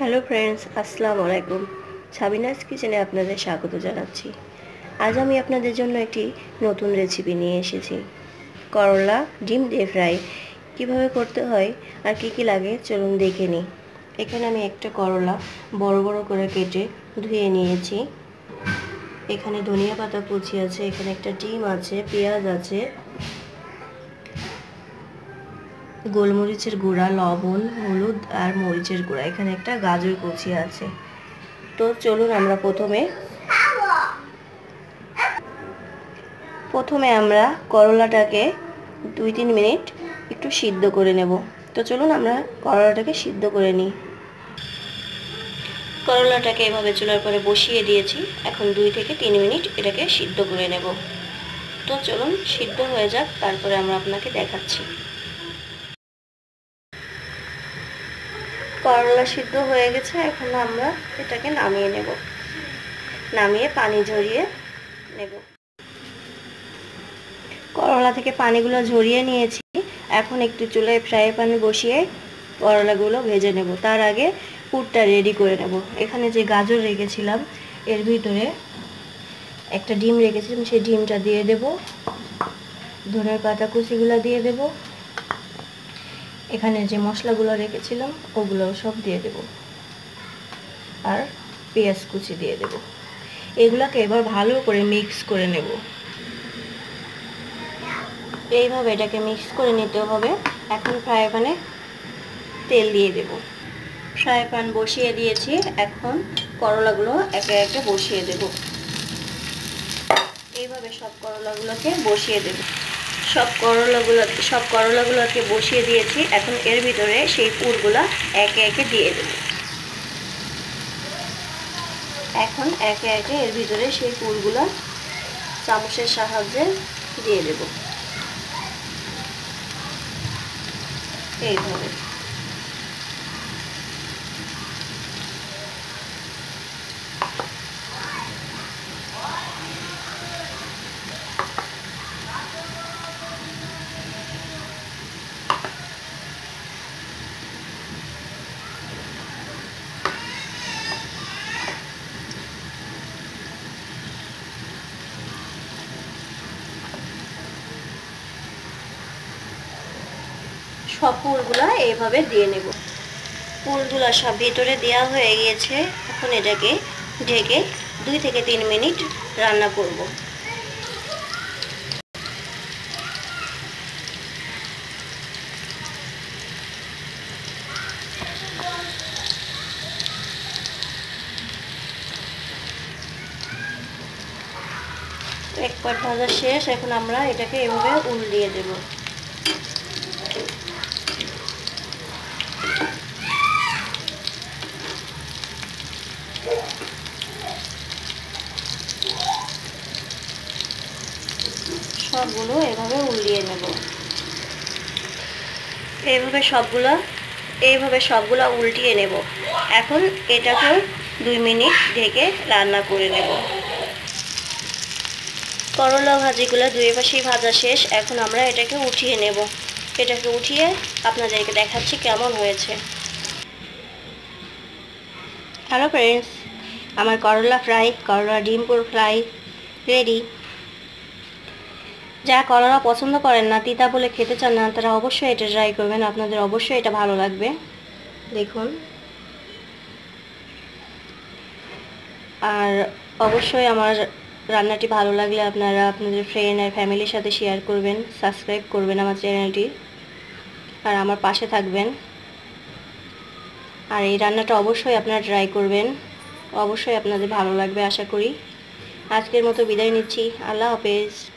Hello friends अस्सलामु आलैकुम Sabinus কিচেনে আপনাদের স্বাগত জানাচ্ছি। আজ আমি আপনাদের জন্য একটি নতুন রেসিপি নিয়ে এসেছি। করলা ডিম দিয়ে ফ্রাই কিভাবে করতে হয় আর কি কি লাগে চলুন দেখে নিই। এখানে আমি একটা করলা বড় বড় করে কেটে ধুয়ে নিয়েছি। এখানে ধনিয়া পাতা কুচি আছে, এখানে একটা ডিম আছে, পেঁয়াজ আছে, গোলমরিচের গুঁড়া, লবণ, হলুদ আর মরিচের গুঁড়া, এখানে একটা গাজর কুচি আছে। তো চলুন আমরা প্রথমে আমরা করলাটাকে 2-3 মিনিট একটু সিদ্ধ করে নেব। তো চলুন আমরা করলাটাকে সিদ্ধ করে নিই। করলাটাকে এভাবে চুলার পরে বসিয়ে দিয়েছি, এখন 2-3 মিনিট এটাকে সিদ্ধ করে নেব। তো চলুন সিদ্ধ হয়ে যাক, তারপরে আমরা আপনাকে দেখাচ্ছি। করলা সিদ্ধ হয়ে গেছে, এখন আমরা এটাকে নামিয়ে নেব, নামিয়ে পানি ঝরিয়ে নেব। করলা থেকে পানিগুলো ঝরিয়ে নিয়েছি, এখন একটু চুলায় ফ্রাই প্যানে বসিয়ে করলাগুলো ভেজে নেব। তার আগে পুরটা রেডি করে নেব। এখানে যে গাজর রেখেছিলাম এর ভিতরে একটা ডিম রেখেছিলাম, সেই ডিমটা দিয়ে দেব, ধনের পাতা কুচিগুলো দিয়ে দেব, এখানে যে মশলাগুলো রেখেছিলাম ওগুলো সব দিয়ে দেব, আর পেঁয়াজ কুচি দিয়ে দেব। এগুলাকে এবার ভালো করে মিক্স করে নেব। এইভাবে এটাকে মিক্স করে নিতে হবে। এখন ফ্রাই প্যানে তেল দিয়ে দেব। ফ্রাই প্যান বসিয়ে দিয়েছি, এখন করলাগুলো একে একে বসিয়ে দেব। এইভাবে সব করলাগুলোকে বসিয়ে দেব। সব করলাগুলোকে বসিয়ে দিয়েছি, এখন এর ভিতরে সেই পুরগুলা একে একে দিয়ে দেব। এখন একে একে এর ভিতরে সেই পুরগুলা চামচের সাহায্যে দিয়ে দেব, এইভাবে। সব পুরগুলা এইভাবে দিয়ে নেব। পুরগুলা সব ভিতরে দেওয়া হয়ে গিয়েছে, এখন এটাকে ঢেকে 2-3 মিনিট রান্না করব। এক পাট ভাজা শেষ, এখন আমরা এটাকে এভাবে উল্টিয়ে দেব। সবগুলো এভাবে উল্টিয়ে নেব। এইভাবে সবগুলা উল্টিয়ে নেব। এখন এটাকেও 2 মিনিট ঢেকে রান্না করে নেব। করলা ভাজিগুলো দুই পাশেই ভাজা শেষ, এখন আমরা এটাকে উঠিয়ে নেব। এটাকে উঠিয়ে আপনাদেরকে দেখাচ্ছি কেমন হয়েছে। হ্যালো ফ্রেন্ডস, আমার করলা ফ্রাই, করলা ডিম পুর ফ্রাই রেডি। যারা করলা পছন্দ করেন না, তিতা বলে খেতে চান না, তারা অবশ্যই এটা ট্রাই করবেন, আপনাদের অবশ্যই এটা ভালো লাগবে। দেখুন, আর অবশ্যই আমার রান্নাটি ভালো লাগলে আপনারা আপনাদের ফ্রেন্ড আর ফ্যামিলির সাথে শেয়ার করবেন, সাবস্ক্রাইব করবেন আমার চ্যানেলটি, আর আমার পাশে থাকবেন। আর এই রান্নাটা অবশ্যই আপনারা ট্রাই করবেন, অবশ্যই আপনাদের ভালো লাগবে আশা করি। আজকের মতো বিদায় নিচ্ছি, আল্লাহ হাফেজ।